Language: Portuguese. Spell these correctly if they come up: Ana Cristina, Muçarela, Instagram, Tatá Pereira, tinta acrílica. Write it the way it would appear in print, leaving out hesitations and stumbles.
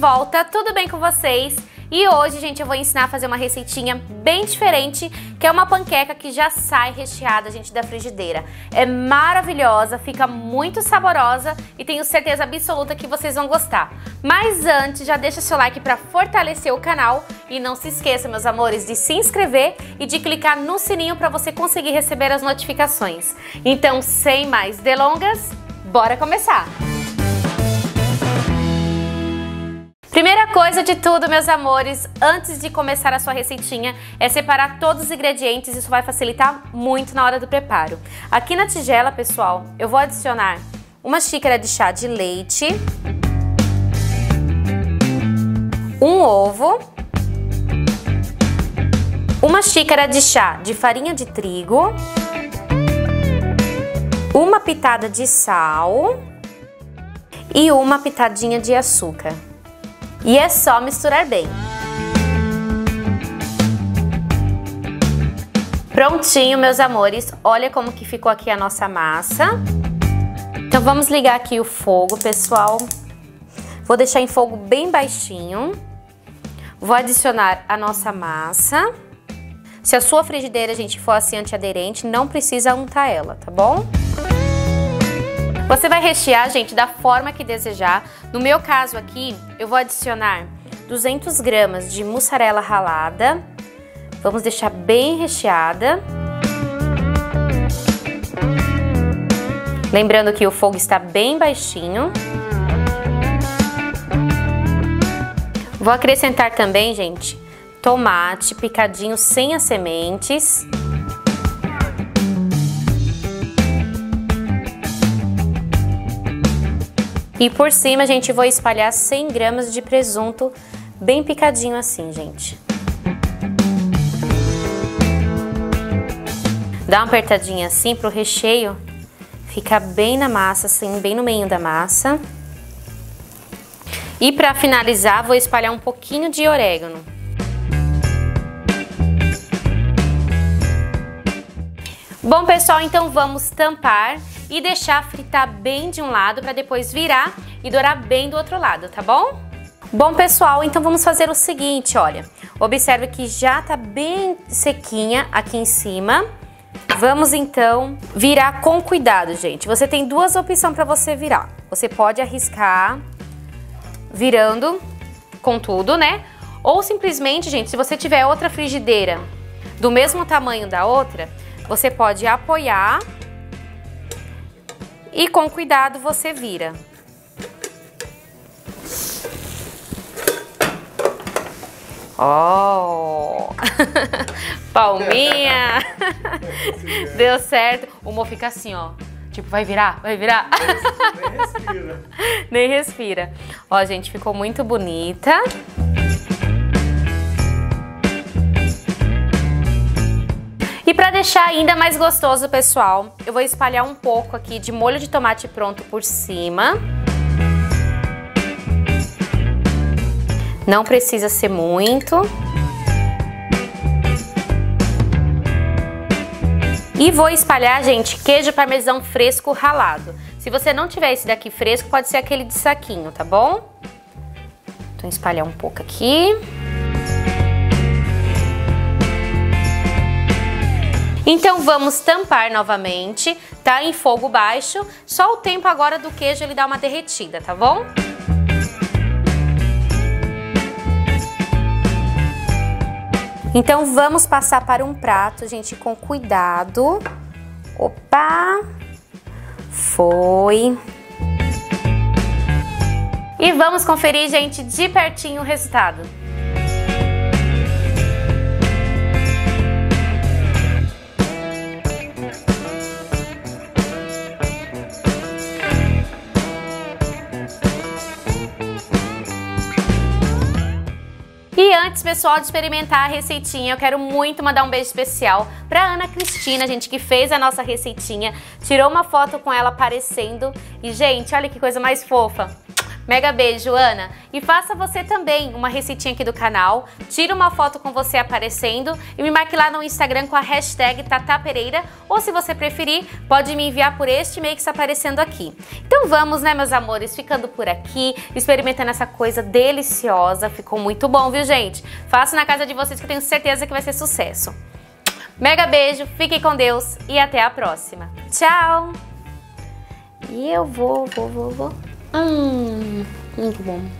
volta, tudo bem com vocês? E hoje, gente, eu vou ensinar a fazer uma receitinha bem diferente, que é uma panqueca que já sai recheada, gente, da frigideira. É maravilhosa, fica muito saborosa e tenho certeza absoluta que vocês vão gostar. Mas antes, já deixa seu like para fortalecer o canal e não se esqueça, meus amores, de se inscrever e de clicar no sininho para você conseguir receber as notificações. Então, sem mais delongas, bora começar! Primeira coisa de tudo, meus amores, antes de começar a sua receitinha, é separar todos os ingredientes, isso vai facilitar muito na hora do preparo. Aqui na tigela, pessoal, eu vou adicionar uma xícara de chá de leite, um ovo, uma xícara de chá de farinha de trigo, uma pitada de sal e uma pitadinha de açúcar. E é só misturar bem. Prontinho, meus amores. Olha como que ficou aqui a nossa massa. Então vamos ligar aqui o fogo, pessoal. Vou deixar em fogo bem baixinho. Vou adicionar a nossa massa. Se a sua frigideira, gente, for assim antiaderente, não precisa untar ela, tá bom? Você vai rechear, gente, da forma que desejar. No meu caso aqui, eu vou adicionar 200 gramas de mussarela ralada. Vamos deixar bem recheada. Lembrando que o fogo está bem baixinho. Vou acrescentar também, gente, tomate picadinho sem as sementes. E por cima, gente, vou espalhar 100 gramas de presunto bem picadinho assim, gente. Dá uma apertadinha assim pro recheio ficar bem na massa, assim, bem no meio da massa. E pra finalizar, vou espalhar um pouquinho de orégano. Bom, pessoal, então vamos tampar e deixar fritar bem de um lado para depois virar e dourar bem do outro lado, tá bom? Bom, pessoal, então vamos fazer o seguinte, olha. Observe que já tá bem sequinha aqui em cima. Vamos, então, virar com cuidado, gente. Você tem duas opções para você virar. Você pode arriscar virando com tudo, né? Ou simplesmente, gente, se você tiver outra frigideira do mesmo tamanho da outra, você pode apoiar e com cuidado você vira. Oh! Palminha! Deu certo. O Mo fica assim, ó. Tipo, vai virar? Vai virar? Nem respira. Nem respira. Ó, gente, ficou muito bonita. E para deixar ainda mais gostoso, pessoal, eu vou espalhar um pouco aqui de molho de tomate pronto por cima. Não precisa ser muito. E vou espalhar, gente, queijo parmesão fresco ralado. Se você não tiver esse daqui fresco, pode ser aquele de saquinho, tá bom? Então espalhar um pouco aqui. Então vamos tampar novamente, tá? Em fogo baixo, só o tempo agora do queijo ele dá uma derretida, tá bom? Então vamos passar para um prato, gente, com cuidado. Opa! Foi! E vamos conferir, gente, de pertinho o resultado. E antes, pessoal, de experimentar a receitinha, eu quero muito mandar um beijo especial pra Ana Cristina, gente, que fez a nossa receitinha, tirou uma foto com ela aparecendo. E, gente, olha que coisa mais fofa. Mega beijo, Ana. E faça você também uma receitinha aqui do canal. Tira uma foto com você aparecendo e me marque lá no Instagram com a hashtag Tatá Pereira. Ou se você preferir, pode me enviar por este e-mail que está aparecendo aqui. Então vamos, né, meus amores? Ficando por aqui, experimentando essa coisa deliciosa. Ficou muito bom, viu, gente? Faça na casa de vocês que eu tenho certeza que vai ser sucesso. Mega beijo, fiquem com Deus e até a próxima. Tchau! E eu vou. Muito bom.